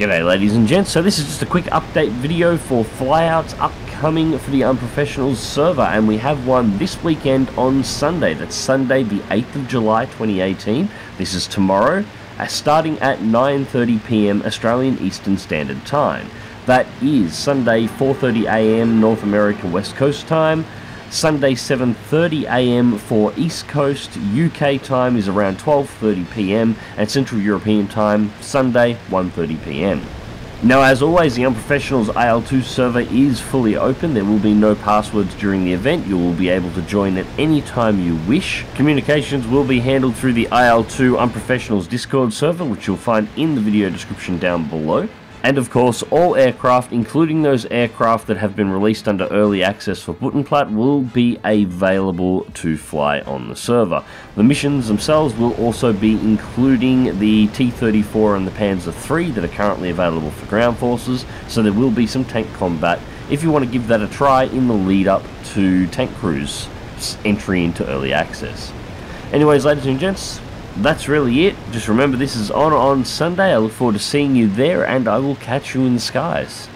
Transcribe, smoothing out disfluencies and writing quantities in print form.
G'day ladies and gents, so this is just a quick update video for flyouts upcoming for the Unprofessionals server, and we have one this weekend on Sunday. That's Sunday the 8th of July 2018, this is tomorrow, starting at 9:30 PM Australian Eastern Standard Time. That is Sunday 4:30 AM North America West Coast time. Sunday 7:30 AM for East Coast, UK time is around 12:30 PM, and Central European time, Sunday 1:30 PM. Now as always, the Unprofessionals IL2 server is fully open, there will be no passwords during the event, you will be able to join at any time you wish. Communications will be handled through the IL2 Unprofessionals Discord server, which you'll find in the video description down below. And of course, all aircraft, including those aircraft that have been released under early access for Bodenplatte, will be available to fly on the server. The missions themselves will also be including the T-34 and the Panzer III that are currently available for ground forces, so there will be some tank combat if you want to give that a try in the lead up to Tank Crew's entry into early access. Anyways, ladies and gents, that's really it. Just remember, this is on Sunday. I look forward to seeing you there, and I will catch you in the skies.